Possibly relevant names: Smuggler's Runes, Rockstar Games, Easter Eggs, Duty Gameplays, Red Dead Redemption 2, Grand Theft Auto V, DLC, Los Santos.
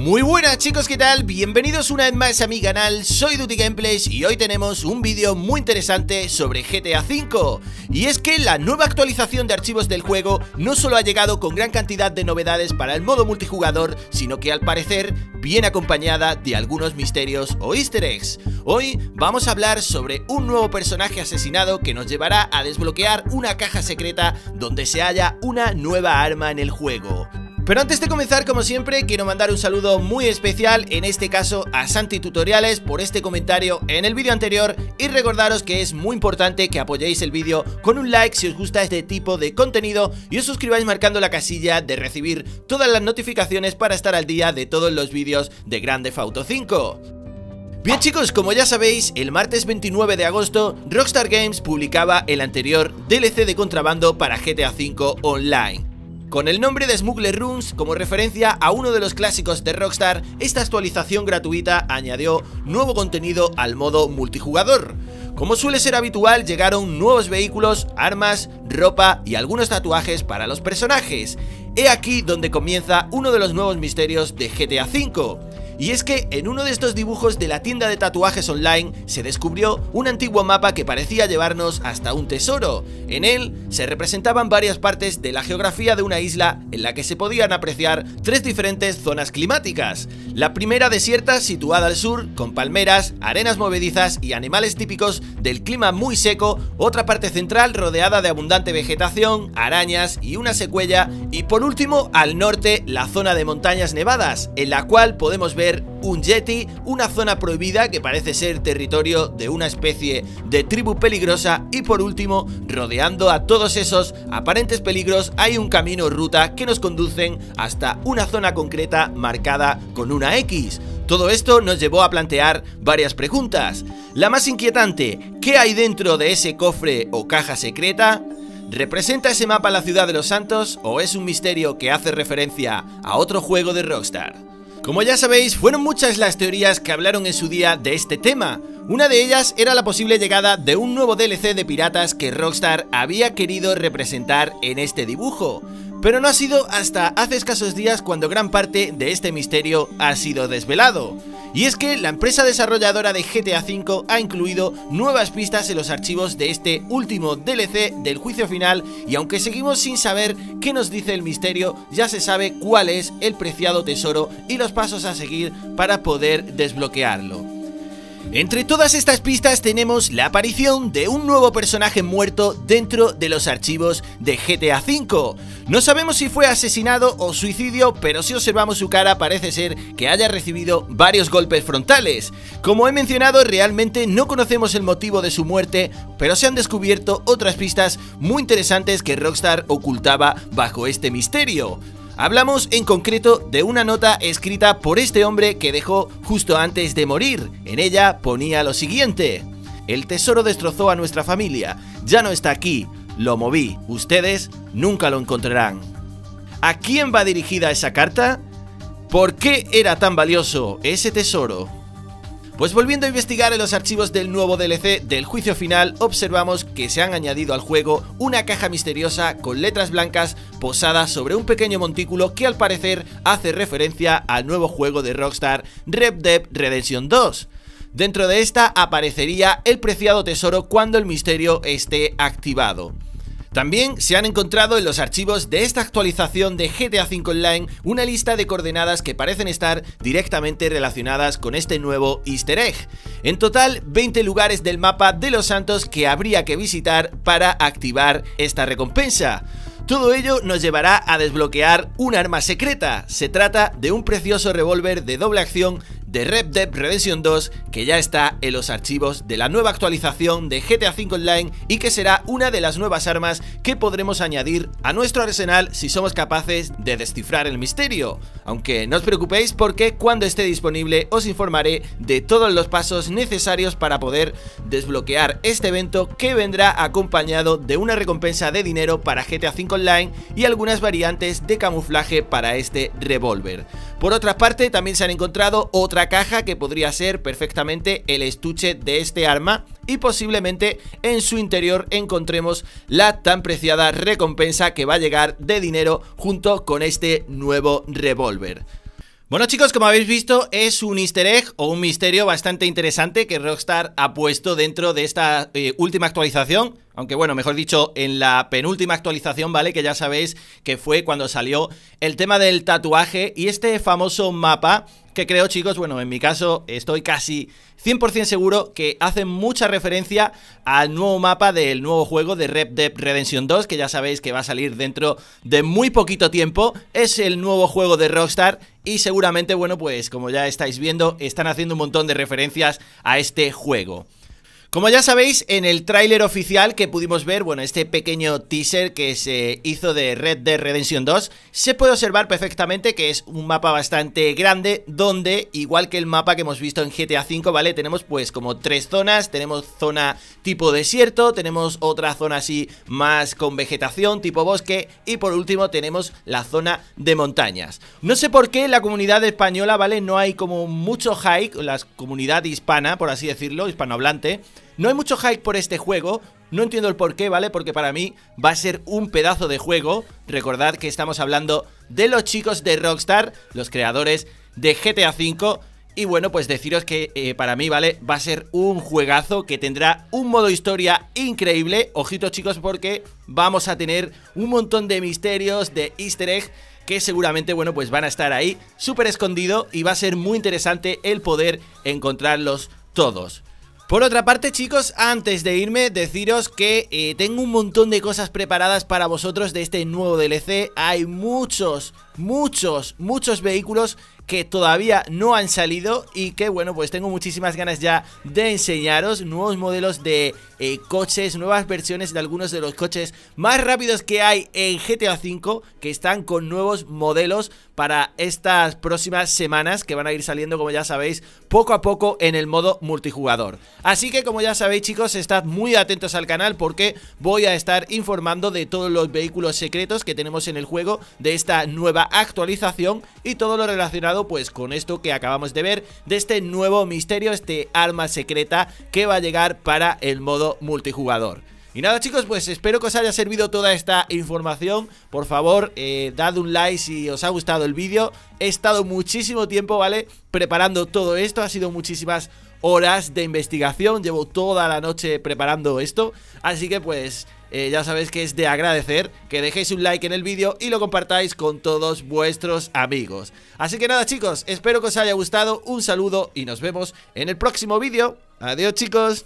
Muy buenas chicos, ¿qué tal? Bienvenidos una vez más a mi canal, soy Duty Gameplays y hoy tenemos un vídeo muy interesante sobre GTA V. Y es que la nueva actualización de archivos del juego no solo ha llegado con gran cantidad de novedades para el modo multijugador, sino que al parecer viene acompañada de algunos misterios o easter eggs. Hoy vamos a hablar sobre un nuevo personaje asesinado que nos llevará a desbloquear una caja secreta donde se halla una nueva arma en el juego. Pero antes de comenzar, como siempre, quiero mandar un saludo muy especial, en este caso a Santi Tutoriales, por este comentario en el vídeo anterior, y recordaros que es muy importante que apoyéis el vídeo con un like si os gusta este tipo de contenido y os suscribáis marcando la casilla de recibir todas las notificaciones para estar al día de todos los vídeos de Grand Theft Auto V. Bien chicos, como ya sabéis, el martes 29 de agosto Rockstar Games publicaba el anterior DLC de contrabando para GTA V Online. Con el nombre de Smuggler's Runes como referencia a uno de los clásicos de Rockstar, esta actualización gratuita añadió nuevo contenido al modo multijugador. Como suele ser habitual, llegaron nuevos vehículos, armas, ropa y algunos tatuajes para los personajes. He aquí donde comienza uno de los nuevos misterios de GTA V. Y es que en uno de estos dibujos de la tienda de tatuajes online se descubrió un antiguo mapa que parecía llevarnos hasta un tesoro. En él se representaban varias partes de la geografía de una isla en la que se podían apreciar tres diferentes zonas climáticas. La primera desierta, situada al sur, con palmeras, arenas movedizas y animales típicos del clima muy seco, otra parte central rodeada de abundante vegetación, arañas y una secuela, y por último al norte la zona de montañas nevadas, en la cual podemos ver un yeti, una zona prohibida que parece ser territorio de una especie de tribu peligrosa, y por último, rodeando a todos esos aparentes peligros, hay un camino o ruta que nos conducen hasta una zona concreta marcada con una X. Todo esto nos llevó a plantear varias preguntas. La más inquietante, ¿qué hay dentro de ese cofre o caja secreta? ¿Representa ese mapa la ciudad de Los Santos o es un misterio que hace referencia a otro juego de Rockstar? Como ya sabéis, fueron muchas las teorías que hablaron en su día de este tema. Una de ellas era la posible llegada de un nuevo DLC de piratas que Rockstar había querido representar en este dibujo. Pero no ha sido hasta hace escasos días cuando gran parte de este misterio ha sido desvelado. Y es que la empresa desarrolladora de GTA V ha incluido nuevas pistas en los archivos de este último DLC del juicio final, y aunque seguimos sin saber qué nos dice el misterio, ya se sabe cuál es el preciado tesoro y los pasos a seguir para poder desbloquearlo. Entre todas estas pistas tenemos la aparición de un nuevo personaje muerto dentro de los archivos de GTA V. No sabemos si fue asesinado o suicidio, pero si observamos su cara parece ser que haya recibido varios golpes frontales. Como he mencionado, realmente no conocemos el motivo de su muerte, pero se han descubierto otras pistas muy interesantes que Rockstar ocultaba bajo este misterio. Hablamos en concreto de una nota escrita por este hombre que dejó justo antes de morir. En ella ponía lo siguiente: el tesoro destrozó a nuestra familia, ya no está aquí, lo moví, ustedes nunca lo encontrarán. ¿A quién va dirigida esa carta? ¿Por qué era tan valioso ese tesoro? Pues volviendo a investigar en los archivos del nuevo DLC del juicio final, observamos que se han añadido al juego una caja misteriosa con letras blancas posada sobre un pequeño montículo que al parecer hace referencia al nuevo juego de Rockstar, Red Dead Redemption 2. Dentro de esta aparecería el preciado tesoro cuando el misterio esté activado. También se han encontrado en los archivos de esta actualización de GTA V Online una lista de coordenadas que parecen estar directamente relacionadas con este nuevo easter egg. En total, 20 lugares del mapa de Los Santos que habría que visitar para activar esta recompensa. Todo ello nos llevará a desbloquear un arma secreta. Se trata de un precioso revólver de doble acción de Red Dead Redemption 2 que ya está en los archivos de la nueva actualización de GTA V Online y que será una de las nuevas armas que podremos añadir a nuestro arsenal si somos capaces de descifrar el misterio. Aunque no os preocupéis, porque cuando esté disponible os informaré de todos los pasos necesarios para poder desbloquear este evento, que vendrá acompañado de una recompensa de dinero para GTA V Online y algunas variantes de camuflaje para este revólver. Por otra parte, también se han encontrado otra caja que podría ser perfectamente el estuche de este arma, y posiblemente en su interior encontremos la tan preciada recompensa que va a llegar de dinero junto con este nuevo revólver. Bueno chicos, como habéis visto, es un easter egg o un misterio bastante interesante que Rockstar ha puesto dentro de esta última actualización. Aunque bueno, mejor dicho, en la penúltima actualización, ¿vale? Que ya sabéis que fue cuando salió el tema del tatuaje y este famoso mapa que creo, chicos, bueno, en mi caso estoy casi 100% seguro que hace mucha referencia al nuevo mapa del nuevo juego de Red Dead Redemption 2, que ya sabéis que va a salir dentro de muy poquito tiempo. Es el nuevo juego de Rockstar y seguramente, bueno, pues como ya estáis viendo, están haciendo un montón de referencias a este juego. Como ya sabéis, en el tráiler oficial que pudimos ver, bueno, este pequeño teaser que se hizo de Red Dead Redemption 2, se puede observar perfectamente que es un mapa bastante grande, donde, igual que el mapa que hemos visto en GTA V, ¿vale? Tenemos pues como tres zonas, tenemos zona tipo desierto, tenemos otra zona así más con vegetación, tipo bosque, y por último tenemos la zona de montañas. No sé por qué la comunidad española, ¿vale? No hay como mucho hype, la comunidad hispana, por así decirlo, hispanohablante. No hay mucho hype por este juego, no entiendo el porqué, ¿vale? Porque para mí va a ser un pedazo de juego. Recordad que estamos hablando de los chicos de Rockstar, los creadores de GTA V. Y bueno, pues deciros que para mí, ¿vale? Va a ser un juegazo que tendrá un modo historia increíble. Ojitos chicos, porque vamos a tener un montón de misterios, de easter egg, que seguramente, bueno, pues van a estar ahí súper escondido y va a ser muy interesante el poder encontrarlos todos. Por otra parte chicos, antes de irme, deciros que tengo un montón de cosas preparadas para vosotros de este nuevo DLC. Hay muchos vehículos que todavía no han salido y que bueno, pues tengo muchísimas ganas ya de enseñaros nuevos modelos de coches, nuevas versiones de algunos de los coches más rápidos que hay en GTA V, que están con nuevos modelos para estas próximas semanas, que van a ir saliendo, como ya sabéis, poco a poco en el modo multijugador. Así que como ya sabéis chicos, estad muy atentos al canal porque voy a estar informando de todos los vehículos secretos que tenemos en el juego, de esta nueva actualización y todo lo relacionado pues con esto que acabamos de ver, de este nuevo misterio, este arma secreta que va a llegar para el modo multijugador. Y nada chicos, pues espero que os haya servido toda esta información. Por favor, dad un like si os ha gustado el vídeo. He estado muchísimo tiempo, ¿vale?, preparando todo esto, ha sido muchísimas horas de investigación, llevo toda la noche preparando esto. Así que pues ya sabéis que es de agradecer que dejéis un like en el vídeo y lo compartáis con todos vuestros amigos. Así que nada chicos, espero que os haya gustado, un saludo y nos vemos en el próximo vídeo. Adiós chicos.